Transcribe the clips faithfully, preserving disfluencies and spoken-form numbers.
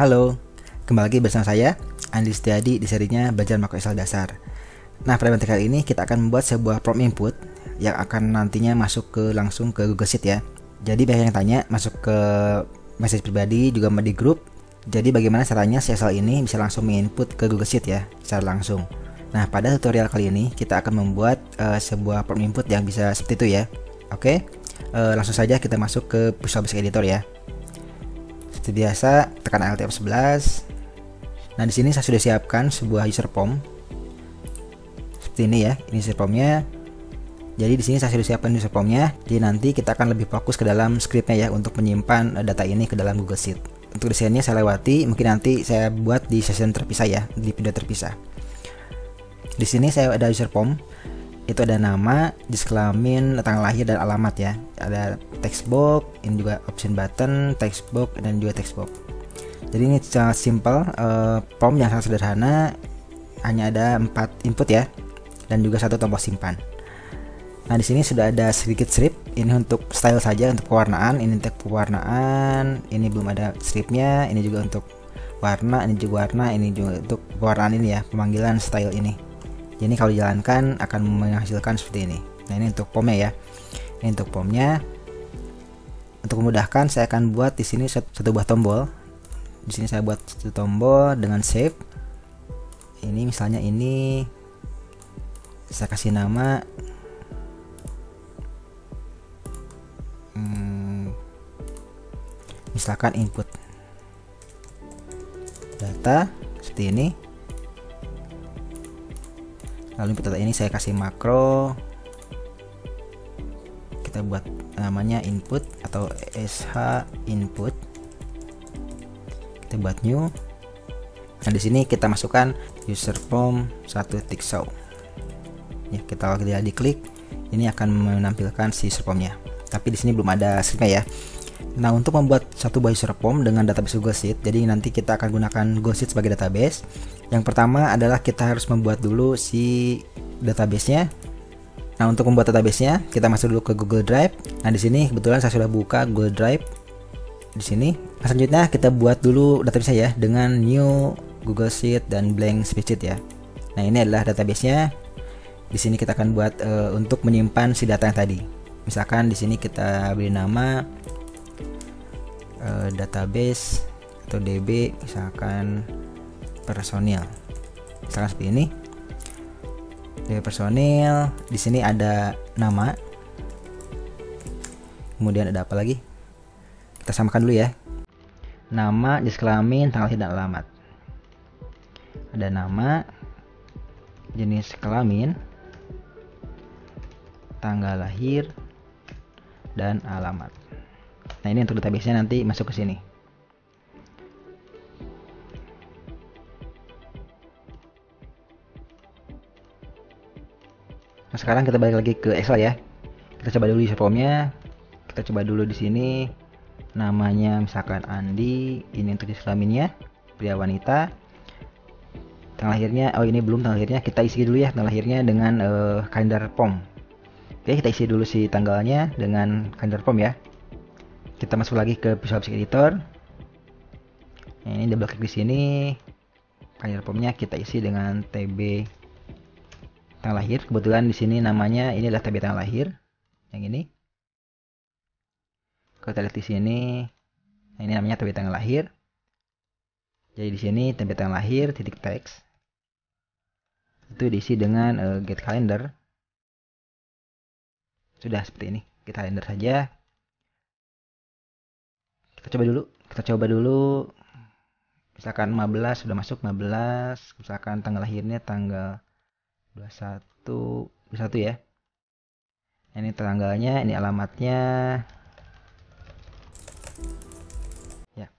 Halo, kembali lagi bersama saya Andi Setiadi di serinya Belajar Makro Excel Dasar. Nah, pada materi kali ini kita akan membuat sebuah prompt input yang akan nantinya masuk ke langsung ke Google Sheet ya. Jadi banyak yang tanya masuk ke message pribadi juga di grup. Jadi bagaimana caranya si Excel ini bisa langsung menginput ke Google Sheet ya secara langsung. Nah, pada tutorial kali ini kita akan membuat uh, sebuah prompt input yang bisa seperti itu ya. Oke, uh, langsung saja kita masuk ke Visual Basic Editor ya. Seperti biasa, tekan Alt F sebelas. Nah, di sini saya sudah siapkan sebuah user form seperti ini ya. Ini user formnya. Jadi di sini saya sudah siapkan user formnya. Jadi nanti kita akan lebih fokus ke dalam scriptnya ya untuk menyimpan data ini ke dalam Google Sheet. Untuk desainnya saya lewati. Mungkin nanti saya buat di session terpisah ya, di video terpisah. Di sini saya ada user form. Itu ada nama, jenis kelamin, tanggal lahir, dan alamat ya. Ada text box, ini juga option button, text box, dan juga text box. Jadi ini sangat simple, uh, form yang sangat sederhana, hanya ada empat input ya, dan juga satu tombol simpan. Nah, di sini sudah ada sedikit strip, ini untuk style saja, untuk pewarnaan, ini untuk pewarnaan, ini belum ada stripnya, ini juga untuk warna, ini juga warna, ini juga untuk pewarnaan ini ya, pemanggilan style ini. Jadi kalau dijalankan akan menghasilkan seperti ini. Nah, ini untuk formnya ya. Ini untuk formnya. Untuk memudahkan saya akan buat di sini satu, satu buah tombol. Di sini saya buat satu tombol dengan shape. Ini misalnya ini saya kasih nama hmm, misalkan input data seperti ini. Lalu input data ini saya kasih makro, kita buat namanya input atau sh input, kita buat new. Nah, di sini kita masukkan user form satu tick show ya, kita kalau dia diklik ini akan menampilkan si user formnya, tapi di sini belum ada scriptnya ya. Nah, untuk membuat satu buah user form dengan database Google Sheet, jadi nanti kita akan gunakan Google Sheet sebagai database. Yang pertama adalah kita harus membuat dulu si databasenya. Nah, untuk membuat databasenya kita masuk dulu ke Google Drive. Nah, di sini kebetulan saya sudah buka Google Drive di sini. Nah, selanjutnya kita buat dulu database ya dengan new Google Sheet dan blank spreadsheet ya. Nah, ini adalah databasenya. Di sini kita akan buat uh, untuk menyimpan si data yang tadi. Misalkan di sini kita beri nama database atau D B misalkan personil, misalkan seperti ini D B personil. Di sini ada nama, kemudian ada apa lagi, kita samakan dulu ya, nama, jenis kelamin, tanggal lahir, dan alamat. Ada nama, jenis kelamin, tanggal lahir, dan alamat. Nah, ini untuk databasenya nanti masuk ke sini. Nah, sekarang kita balik lagi ke Excel ya. Kita coba dulu user formnya. Kita coba dulu di sini namanya misalkan Andi. Ini untuk jenis kelaminnya pria wanita. Tanggal lahirnya, oh ini belum tanggal lahirnya. Kita isi dulu ya tanggal lahirnya dengan uh, kalender form. Oke, kita isi dulu si tanggalnya dengan kalender form ya. Kita masuk lagi ke Visual Basic Editor. Nah, ini double klik di sini. Kalender formnya kita isi dengan T B tanggal lahir. Kebetulan di sini namanya ini adalah T B tanggal lahir. Yang ini. Kalau kita lihat di sini, nah ini namanya T B tanggal lahir. Jadi di sini T B tanggal lahir titik teks. Itu diisi dengan uh, get calendar. Sudah seperti ini. Get calendar saja. Kita coba dulu, kita coba dulu misalkan lima belas sudah masuk lima belas, misalkan tanggal lahirnya tanggal dua puluh satu ya. Ini tanggalnya, ini alamatnya. Ya,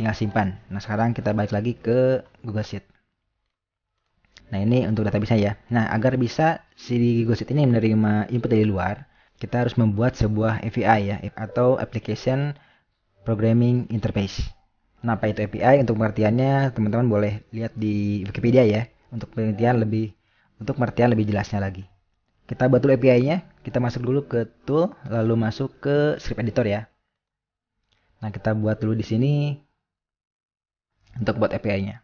tinggal simpan. Nah, sekarang kita balik lagi ke Google Sheet. Nah, ini untuk database ya. Nah, agar bisa si Google Sheet ini menerima input dari luar, kita harus membuat sebuah A P I ya, atau application programming interface. Nah, apa itu A P I? Untuk pengertiannya teman-teman boleh lihat di Wikipedia ya. Untuk pengertian lebih untuk pengertian lebih jelasnya lagi. Kita buat dulu A P I-nya. Kita masuk dulu ke tool, lalu masuk ke script editor ya. Nah, kita buat dulu di sini. untuk buat A P I-nya.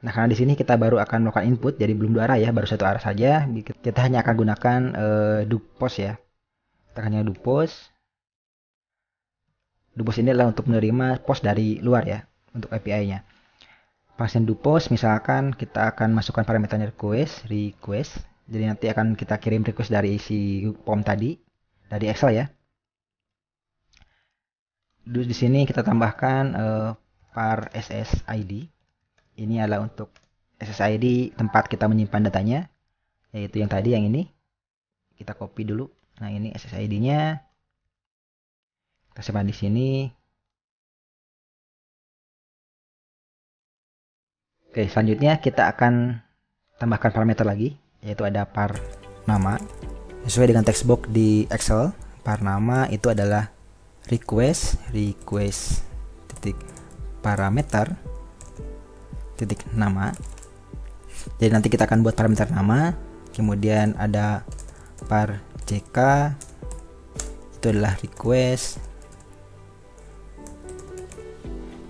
Nah, karena di sini kita baru akan melakukan input, jadi belum dua arah ya, baru satu arah saja. Kita hanya akan gunakan uh, dupos ya. Kita hanya dupos. Dupos ini adalah untuk menerima post dari luar ya, untuk A P I-nya. Function dupos, misalkan kita akan masukkan parameternya request, request. Jadi nanti akan kita kirim request dari isi form tadi, dari Excel ya. Di sini kita tambahkan uh, var S S I D. Ini adalah untuk S S I D tempat kita menyimpan datanya, yaitu yang tadi, yang ini. Kita copy dulu. Nah, ini S S I D-nya. Kita simpan di sini. Oke, selanjutnya kita akan tambahkan parameter lagi, yaitu ada var nama. Sesuai dengan textbox di Excel, var nama itu adalah request request titik parameter titik nama. Jadi nanti kita akan buat parameter nama, kemudian ada var ck, itu adalah request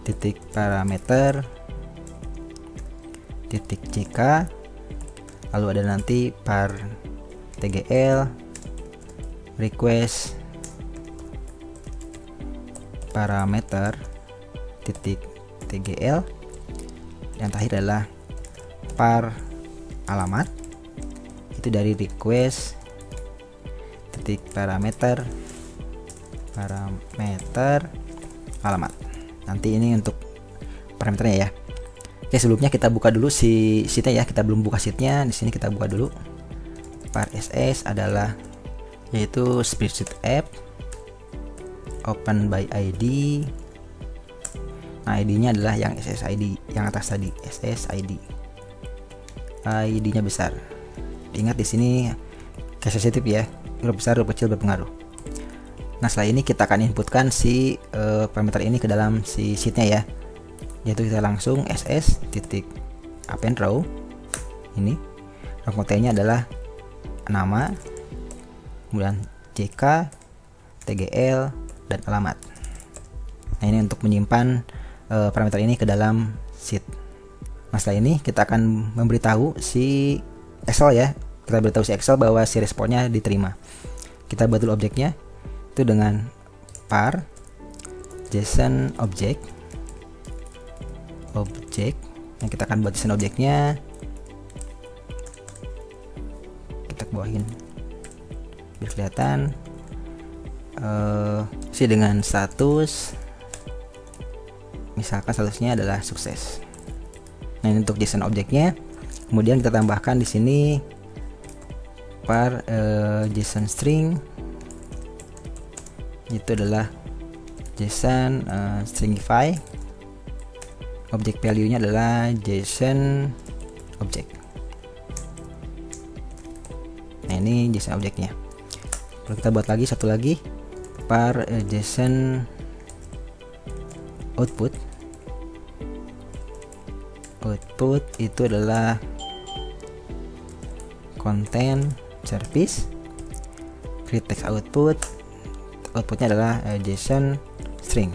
titik parameter titik ck, lalu ada nanti var tgl request parameter titik tgl, yang terakhir adalah var alamat, itu dari request titik parameter parameter alamat. Nanti ini untuk parameternya ya. Oke, sebelumnya kita buka dulu si sheetnya ya, kita belum buka sheetnya. Di sini kita buka dulu. Var ss adalah yaitu spreadsheet app open by I D. Nah, I D-nya adalah yang S S I D, yang atas tadi, S S I D. I D-nya besar. Ingat di sini case sensitif ya, huruf besar huruf kecil berpengaruh. Nah, setelah ini kita akan inputkan si uh, parameter ini ke dalam si sheet-nya ya. Yaitu kita langsung S S titik append row. Ini row kontennya adalah nama, kemudian J K, T G L, dan alamat. Nah, ini untuk menyimpan uh, parameter ini ke dalam sheet. Nah, setelah ini kita akan memberitahu si Excel ya, kita beritahu si Excel bahwa si responnya diterima. Kita buat dulu objeknya, itu dengan var JSON object object yang kita akan buat JSON objeknya, kita bawahin biar kelihatan. Uh, si dengan status, misalkan statusnya adalah sukses. Nah, ini untuk JSON objeknya. Kemudian kita tambahkan di sini var uh, JSON string, itu adalah JSON uh, stringify, objek value-nya adalah JSON object. Nah, ini JSON objeknya. Lalu kita buat lagi satu lagi, var JSON output. Output itu adalah konten service, create text output, outputnya adalah JSON string,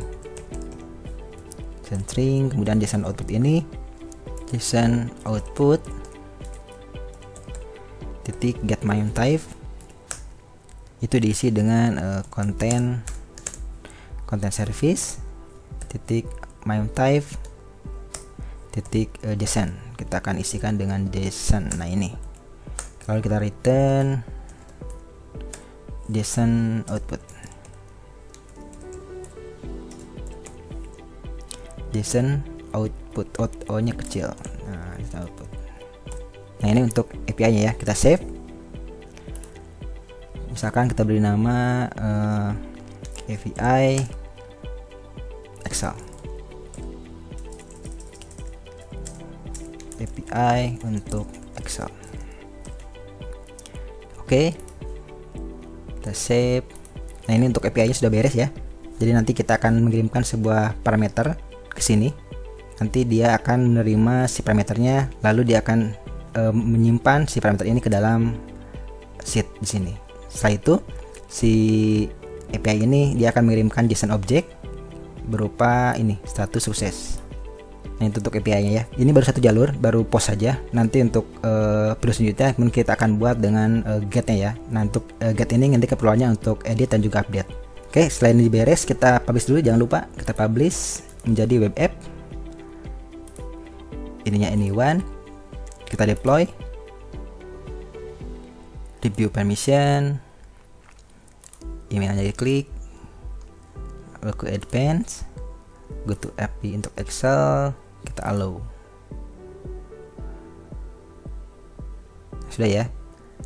JSON string. Kemudian JSON output ini JSON output titik get my type, itu diisi dengan uh, konten konten service titik my type titik uh, JSON. Kita akan isikan dengan JSON. Nah, ini kalau kita return JSON output, JSON output, out o nya kecil. Nah, output. Nah, ini untuk A P I nya ya. Kita save. Misalkan kita beri nama uh, A P I Excel, A P I untuk Excel. Oke, kita save. Nah, ini untuk A P I nya sudah beres ya. Jadi nanti kita akan mengirimkan sebuah parameter ke sini. Nanti dia akan menerima si parameternya, lalu dia akan uh, menyimpan si parameter ini ke dalam sheet di sini. Setelah itu si A P I ini dia akan mengirimkan JSON object berupa ini status sukses. Nah, itu untuk A P I-nya ya. Ini baru satu jalur, baru post saja. Nanti untuk uh, video selanjutnya kita akan buat dengan uh, get-nya ya. Nah, untuk uh, get ini nanti keperluannya untuk edit dan juga update. Oke, selain ini beres, kita publish dulu, jangan lupa kita publish menjadi web app. Ininya anyone. Kita deploy. Review permission. Emailnya diklik. Go to advance. Go to A P I untuk Excel. Kita allow. Sudah ya.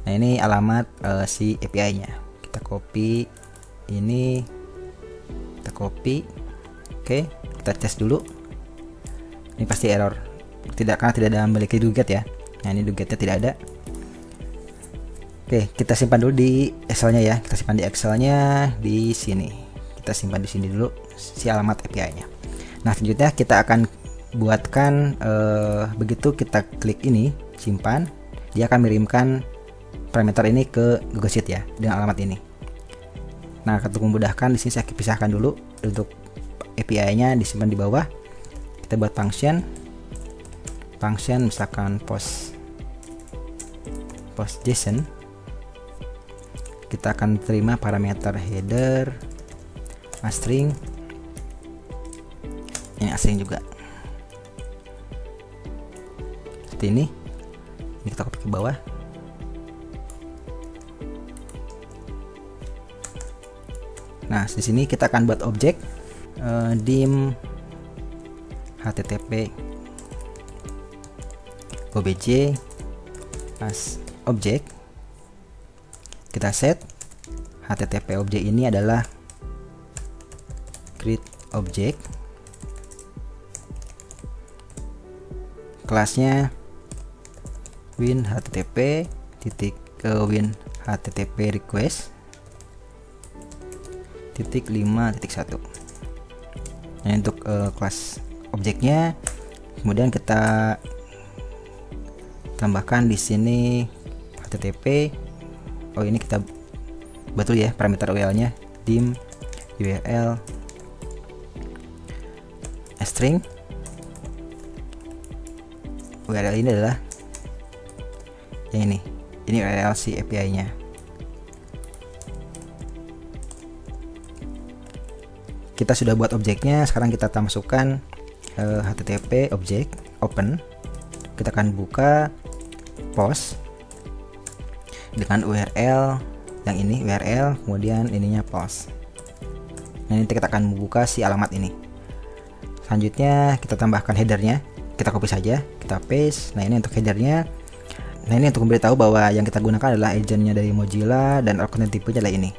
Nah, ini alamat uh, si A P I-nya. Kita copy. Ini kita copy, oke, kita tes dulu. Ini pasti error, tidak karena tidak ada memiliki do get ya. Nah, ini do getnya tidak ada. Oke, kita simpan dulu di Excel-nya ya. Kita simpan di Excel-nya di sini. Kita simpan di sini dulu si alamat A P I-nya. Nah, selanjutnya kita akan buatkan eh, begitu kita klik ini simpan, dia akan mengirimkan parameter ini ke Google Sheet ya dengan alamat ini. Nah, untuk memudahkan di sini saya pisahkan dulu untuk A P I-nya disimpan di bawah. Kita buat function, function misalkan post, post JSON. Kita akan terima parameter header, a string, ini a string juga. Seperti ini, ini kita copy ke bawah. Nah, di sini kita akan buat objek uh, dim http obj as objek. Kita set http objek ini adalah create object, kelasnya win http titik uh, win http request titik lima titik satu. Nah, untuk uh, kelas objeknya kemudian kita tambahkan di sini http, oh ini kita betul ya parameter url nya dim url string. Url ini adalah yang ini, ini url si A P I nya. Kita sudah buat objeknya, sekarang kita masukkan uh, http objek open. Kita akan buka post dengan url yang ini, url kemudian ininya post. Nah, nanti kita akan membuka si alamat ini. Selanjutnya kita tambahkan headernya, kita copy saja, kita paste. Nah, ini untuk headernya. Nah, ini untuk memberitahu bahwa yang kita gunakan adalah agentnya dari Mozilla dan account tipenya adalah ini.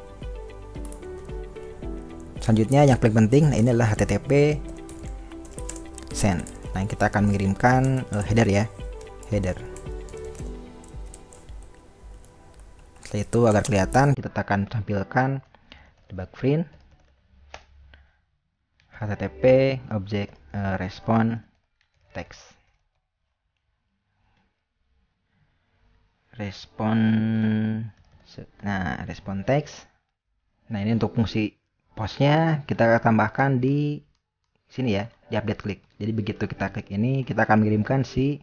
Selanjutnya yang paling penting, nah ini adalah http send. Nah, kita akan mengirimkan uh, header ya, header. Setelah itu agar kelihatan kita akan tampilkan debug print http object uh, respon text, respon. Nah, respon text. Nah, ini untuk fungsi postnya kita tambahkan di sini ya, di update klik. Jadi begitu kita klik ini, kita akan mengirimkan si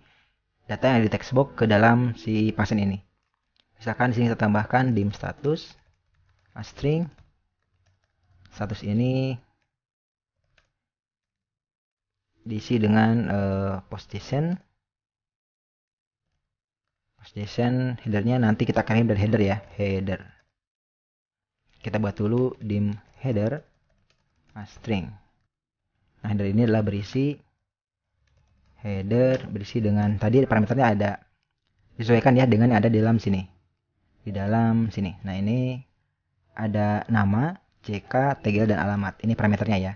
data yang ada di text box ke dalam si function ini. Misalkan di sini kita tambahkan dim status a string, status ini diisi dengan uh, post json, post json headernya nanti kita kirim dari header ya, header. Kita buat dulu dim header a string. Nah, header ini adalah berisi header berisi dengan tadi parameternya ada disesuaikan ya dengan yang ada di dalam sini, di dalam sini. Nah, ini ada nama, C K, tagel dan alamat. Ini parameternya ya.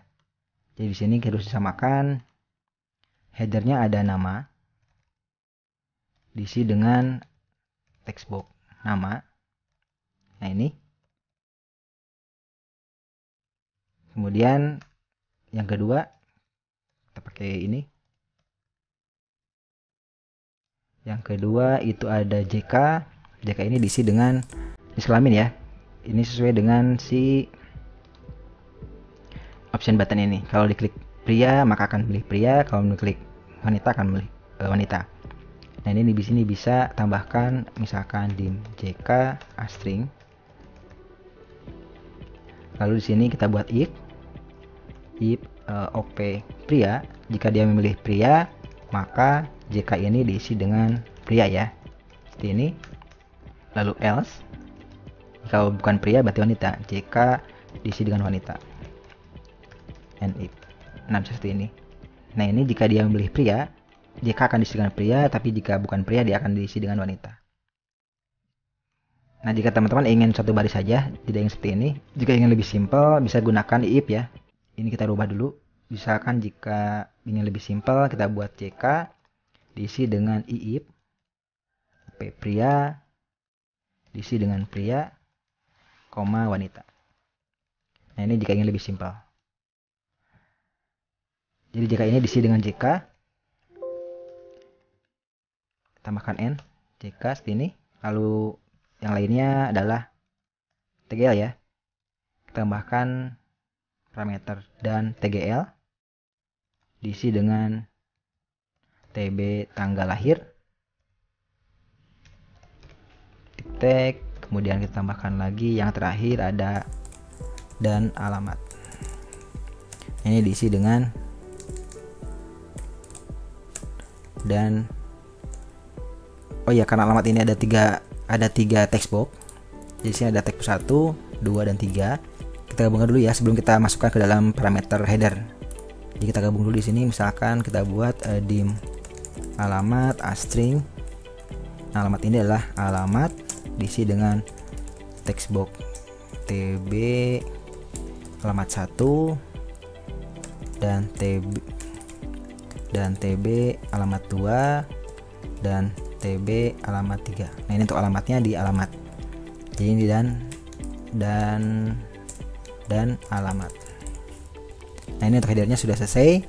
Jadi di sini harus disamakan. Headernya ada nama diisi dengan text box nama. Nah, ini. Kemudian yang kedua kita pakai ini. Yang kedua itu ada J K. J K ini diisi dengan jenis kelamin ya. Ini sesuai dengan si option button ini. Kalau diklik pria maka akan pilih pria, kalau diklik wanita akan memilih e, wanita. Nah ini di sini bisa tambahkan misalkan dim jk a string. Lalu di sini kita buat if if e, op pria. Jika dia memilih pria, maka jk ini diisi dengan pria ya. Seperti ini. Lalu else kalau bukan pria berarti wanita. Jk diisi dengan wanita. And if. Nah seperti ini. Nah ini jika dia memilih pria, jika akan diisi dengan pria, tapi jika bukan pria dia akan diisi dengan wanita. Nah jika teman-teman ingin satu baris saja, tidak ingin seperti ini. Jika ingin lebih simpel bisa gunakan if ya. Ini kita rubah dulu. Misalkan jika ingin lebih simpel kita buat jk diisi dengan if. P pria diisi dengan pria, koma wanita. Nah ini jika ingin lebih simpel. Jadi jika ini diisi dengan jk, tambahkan n jk seperti ini. Lalu yang lainnya adalah tgl ya, tambahkan parameter dan tgl diisi dengan tb tanggal lahir tag, kemudian kita tambahkan lagi yang terakhir ada dan alamat. Ini diisi dengan dan oh ya, karena alamat ini ada tiga ada tiga textbox. Di sini ada textbox satu, dua dan tiga. Kita gabungkan dulu ya sebelum kita masukkan ke dalam parameter header. Jadi kita gabung dulu di sini, misalkan kita buat uh, dim alamat a string. Alamat ini adalah alamat diisi dengan textbox tb alamat satu dan tb dan tb alamat dua dan tb alamat tiga. Nah ini untuk alamatnya di alamat. Jadi ini dan dan dan alamat. Nah ini untuk headernya sudah selesai.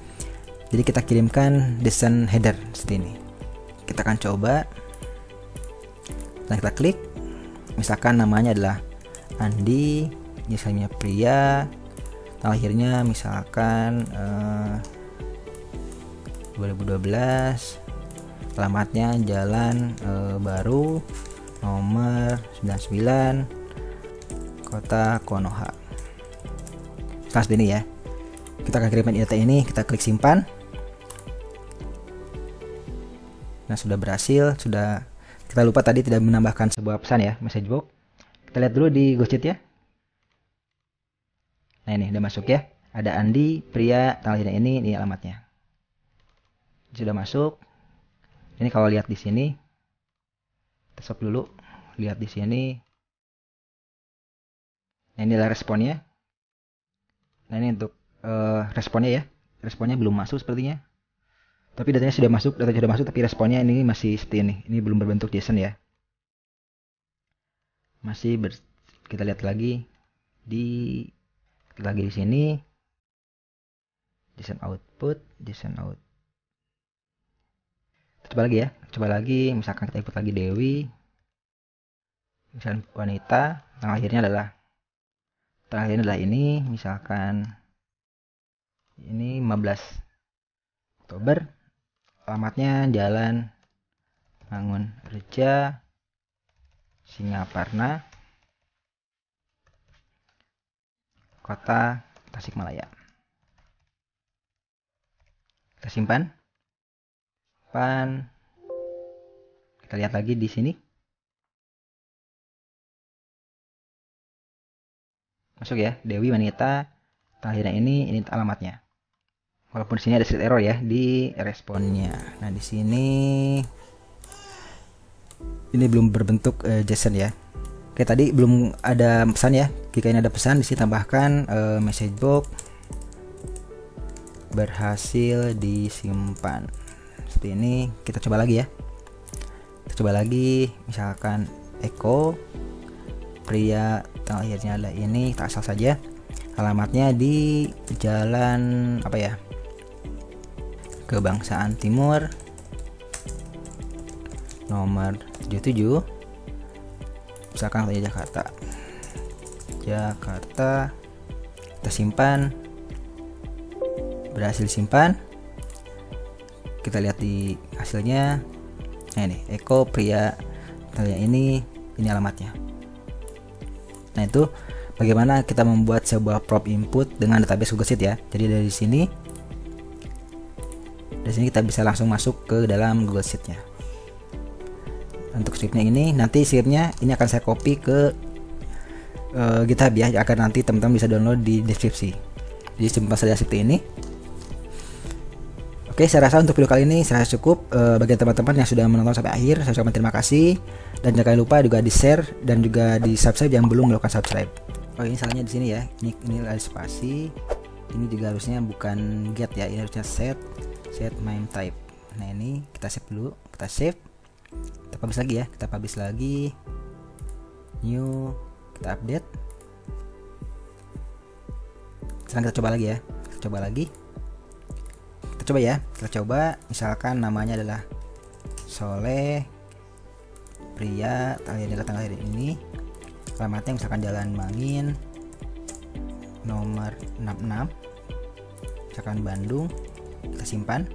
Jadi kita kirimkan JSON header seperti ini. Kita akan coba dan kita klik. Misalkan namanya adalah Andi, misalnya pria, akhirnya misalkan eh, dua ribu dua belas, alamatnya Jalan e, Baru nomor sembilan puluh sembilan, kota Konoha. Setelah ini ya, kita akan kirimkan data ini. Kita klik simpan. Nah sudah berhasil. Sudah, kita lupa tadi tidak menambahkan sebuah pesan ya, message box. Kita lihat dulu di Gocit ya. Nah ini udah masuk ya. Ada Andi pria, tanggalnya ini, ini alamatnya. Sudah masuk. Ini kalau lihat di sini, kita stop dulu, lihat di sini. Nah, ini adalah responnya. Nah ini untuk uh, responnya ya, responnya belum masuk sepertinya. Tapi datanya sudah masuk, data sudah masuk, tapi responnya ini masih seperti ini. Ini belum berbentuk JSON ya. Masih ber, kita lihat lagi di lagi di sini. JSON output, JSON out. Coba lagi ya, coba lagi, misalkan kita input lagi Dewi, misalkan wanita, tanggal lahirnya adalah, tanggal lahirnya adalah ini, misalkan ini lima belas Oktober, alamatnya Jalan Mangun Reja, Singaparna, kota Tasikmalaya. Kita simpan. Pan. Kita lihat lagi di sini. Masuk ya, Dewi wanita, tanggal ini, ini alamatnya. Walaupun di sini ada slight error ya di responnya. Nah, di sini ini belum berbentuk uh, JSON ya. Oke, tadi belum ada pesan ya. Jika ini ada pesan, di sini tambahkan uh, message box berhasil disimpan. Seperti ini, kita coba lagi ya. Kita coba lagi, misalkan Eko pria, tanggal lahirnya adalah ini, kita asal saja. Alamatnya di Jalan apa ya? Kebangsaan Timur nomor tujuh puluh tujuh. Misalkan di Jakarta. Jakarta. Kita simpan. Berhasil simpan. kita lihat di hasilnya. Nah ini Eko pria, kita lihat ini ini alamatnya. Nah itu bagaimana kita membuat sebuah prop input dengan database Google Sheet ya. Jadi dari sini dari sini kita bisa langsung masuk ke dalam Google Sheet-nya. Untuk scriptnya ini, nanti scriptnya ini akan saya copy ke uh, GitHub ya, agar nanti teman-teman bisa download di deskripsi. Jadi jumpa saja seperti ini. Oke, saya rasa untuk video kali ini saya rasa cukup. Uh, bagi teman-teman yang sudah menonton sampai akhir, saya ucapkan terima kasih, dan jangan lupa juga di share dan juga di subscribe yang belum melakukan subscribe. Oh ini salahnya di sini ya, ini ini ada spasi, ini juga harusnya bukan get ya, ini harusnya set set main type. Nah ini kita save dulu, kita save, kita publish lagi ya, kita publish lagi, new, kita update. Sekarang kita coba lagi ya, kita coba lagi, kita coba ya, kita coba, misalkan namanya adalah Soleh pria, tanggal adalah tanggal hari ini. Alamatnya misalkan Jalan Mangin nomor enam puluh enam, misalkan Bandung, kita simpan,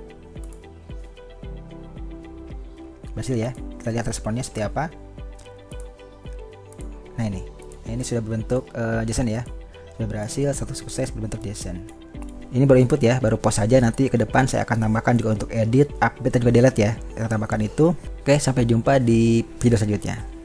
berhasil ya. Kita lihat responnya seperti apa. Nah ini, nah, ini sudah berbentuk uh, JSON ya, sudah berhasil, status sukses berbentuk JSON. Ini baru input ya, baru post saja, nanti ke depan saya akan tambahkan juga untuk edit, update dan juga delete ya, kita tambahkan itu. Oke, sampai jumpa di video selanjutnya.